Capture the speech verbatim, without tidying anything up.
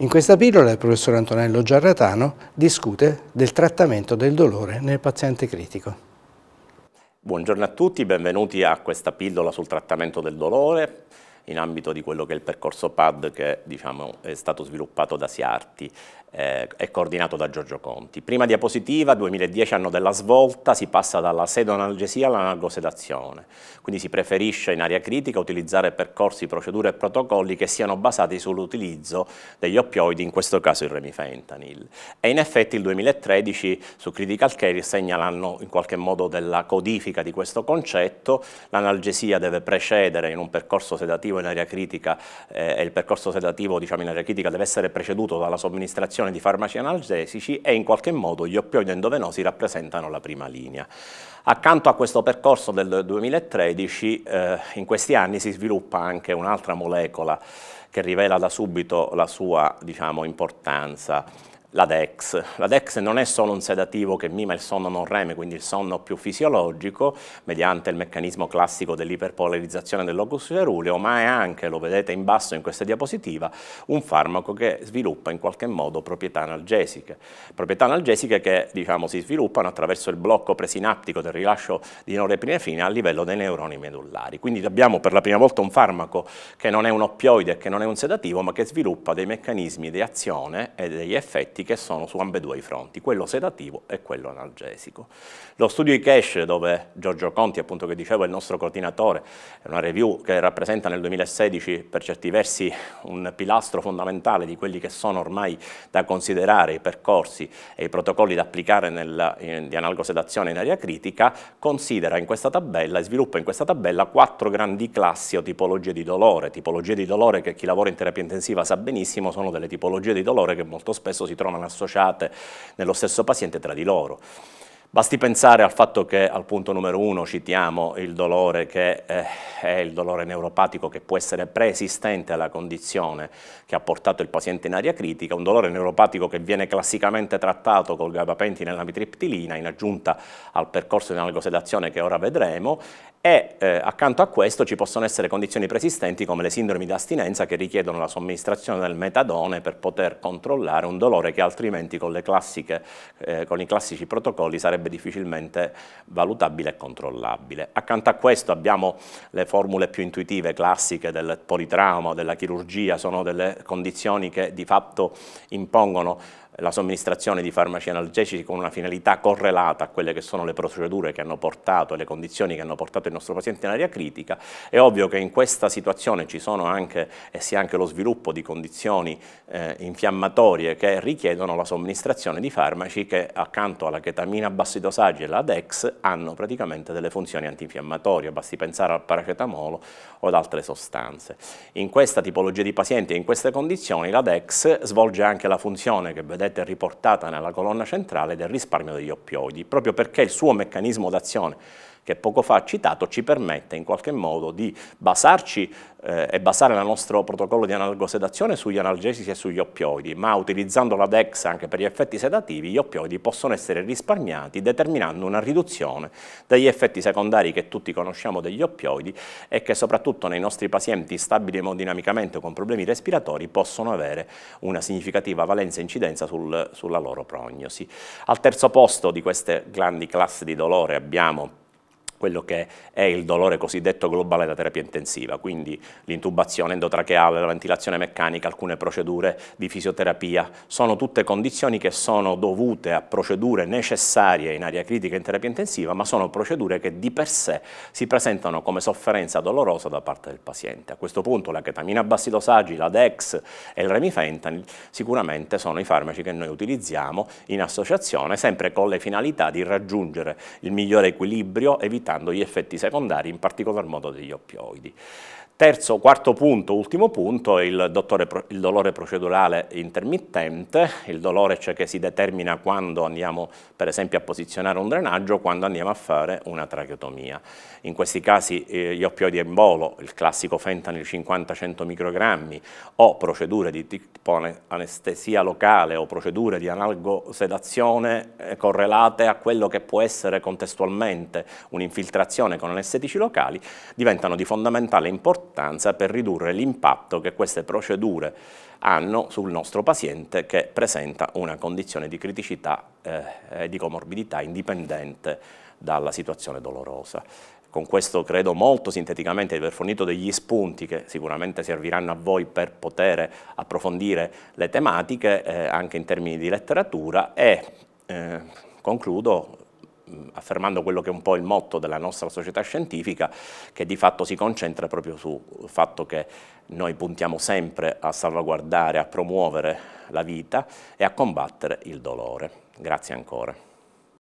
In questa pillola il professor Antonello Giarratano discute del trattamento del dolore nel paziente critico. Buongiorno a tutti, benvenuti a questa pillola sul trattamento del dolore in ambito di quello che è il percorso P A D che diciamo, è stato sviluppato da Siarti eh, e coordinato da Giorgio Conti. Prima diapositiva, duemiladieci anno della svolta, si passa dalla pseudoanalgesia all'analgosedazione, quindi si preferisce in area critica utilizzare percorsi, procedure e protocolli che siano basati sull'utilizzo degli oppioidi, in questo caso il remifentanil. E in effetti il duemilatredici su Critical Care segnalano in qualche modo della codifica di questo concetto, l'analgesia deve precedere in un percorso sedativo in area critica e eh, il percorso sedativo diciamo, in area critica deve essere preceduto dalla somministrazione di farmaci analgesici e in qualche modo gli oppioidi endovenosi rappresentano la prima linea. Accanto a questo percorso del duemilatredici eh, in questi anni si sviluppa anche un'altra molecola che rivela da subito la sua diciamo, importanza. La DEX. La DEX non è solo un sedativo che mima il sonno non R E M, quindi il sonno più fisiologico, mediante il meccanismo classico dell'iperpolarizzazione del locus ceruleo, ma è anche, lo vedete in basso in questa diapositiva, un farmaco che sviluppa in qualche modo proprietà analgesiche. Proprietà analgesiche che diciamo, si sviluppano attraverso il blocco presinaptico del rilascio di norepinefrina a livello dei neuroni medullari. Quindi abbiamo per la prima volta un farmaco che non è un oppioide, che non è un sedativo, ma che sviluppa dei meccanismi di azione e degli effetti che sono su ambedue i fronti, quello sedativo e quello analgesico. Lo studio ICASH, dove Giorgio Conti, appunto che dicevo, è il nostro coordinatore, è una review che rappresenta nel duemilasedici per certi versi un pilastro fondamentale di quelli che sono ormai da considerare i percorsi e i protocolli da applicare nella, in, di analgosedazione in area critica, considera in questa tabella e sviluppa in questa tabella quattro grandi classi o tipologie di dolore, tipologie di dolore che chi lavora in terapia intensiva sa benissimo, sono delle tipologie di dolore che molto spesso si trovano associate nello stesso paziente tra di loro. Basti pensare al fatto che al punto numero uno citiamo il dolore che eh, è il dolore neuropatico che può essere preesistente alla condizione che ha portato il paziente in area critica, un dolore neuropatico che viene classicamente trattato col gabapentin e l'amitriptilina in aggiunta al percorso di analgosedazione che ora vedremo e eh, accanto a questo ci possono essere condizioni preesistenti come le sindromi di astinenza che richiedono la somministrazione del metadone per poter controllare un dolore che altrimenti con, le classiche, eh, con i classici protocolli sarebbe difficilmente valutabile e controllabile. Accanto a questo abbiamo le formule più intuitive, classiche del politrauma, della chirurgia, sono delle condizioni che di fatto impongono la somministrazione di farmaci analgesici con una finalità correlata a quelle che sono le procedure che hanno portato e le condizioni che hanno portato il nostro paziente in area critica. È ovvio che in questa situazione ci sono anche e si è anche lo sviluppo di condizioni eh, infiammatorie che richiedono la somministrazione di farmaci che accanto alla ketamina a bassi dosaggi e alla DEX hanno praticamente delle funzioni antinfiammatorie, basti pensare al paracetamolo o ad altre sostanze. In questa tipologia di pazienti e in queste condizioni la DEX svolge anche la funzione che vedete riportata nella colonna centrale del risparmio degli oppioidi, proprio perché il suo meccanismo d'azione che poco fa ha citato ci permette in qualche modo di basarci eh, e basare il nostro protocollo di analgosedazione sugli analgesici e sugli oppioidi, ma utilizzando la DEX anche per gli effetti sedativi, gli oppioidi possono essere risparmiati determinando una riduzione degli effetti secondari che tutti conosciamo degli oppioidi e che soprattutto nei nostri pazienti stabili emodinamicamente con problemi respiratori possono avere una significativa valenza e incidenza sul, sulla loro prognosi. Al terzo posto di queste grandi classi di dolore abbiamo quello che è il dolore cosiddetto globale da terapia intensiva, quindi l'intubazione endotracheale, la ventilazione meccanica, alcune procedure di fisioterapia, sono tutte condizioni che sono dovute a procedure necessarie in area critica in terapia intensiva, ma sono procedure che di per sé si presentano come sofferenza dolorosa da parte del paziente. A questo punto la ketamina a bassi dosaggi, la DEX e il remifentanil sicuramente sono i farmaci che noi utilizziamo in associazione, sempre con le finalità di raggiungere il migliore equilibrio, evitando gli effetti secondari, in particolar modo degli oppioidi. Terzo, quarto punto, ultimo punto, il, dottore, il dolore procedurale intermittente, il dolore cioè che si determina quando andiamo per esempio a posizionare un drenaggio, quando andiamo a fare una tracheotomia. In questi casi eh, gli oppioidi in bolo, il classico fentanyl cinquanta cento microgrammi o procedure di tipo anestesia locale o procedure di analgosedazione eh, correlate a quello che può essere contestualmente un infiltrazione con anestetici locali diventano di fondamentale importanza per ridurre l'impatto che queste procedure hanno sul nostro paziente che presenta una condizione di criticità eh, e di comorbidità indipendente dalla situazione dolorosa. Con questo credo molto sinteticamente di aver fornito degli spunti che sicuramente serviranno a voi per poter approfondire le tematiche eh, anche in termini di letteratura e eh, concludo affermando quello che è un po' il motto della nostra società scientifica, che di fatto si concentra proprio sul fatto che noi puntiamo sempre a salvaguardare, a promuovere la vita e a combattere il dolore. Grazie ancora.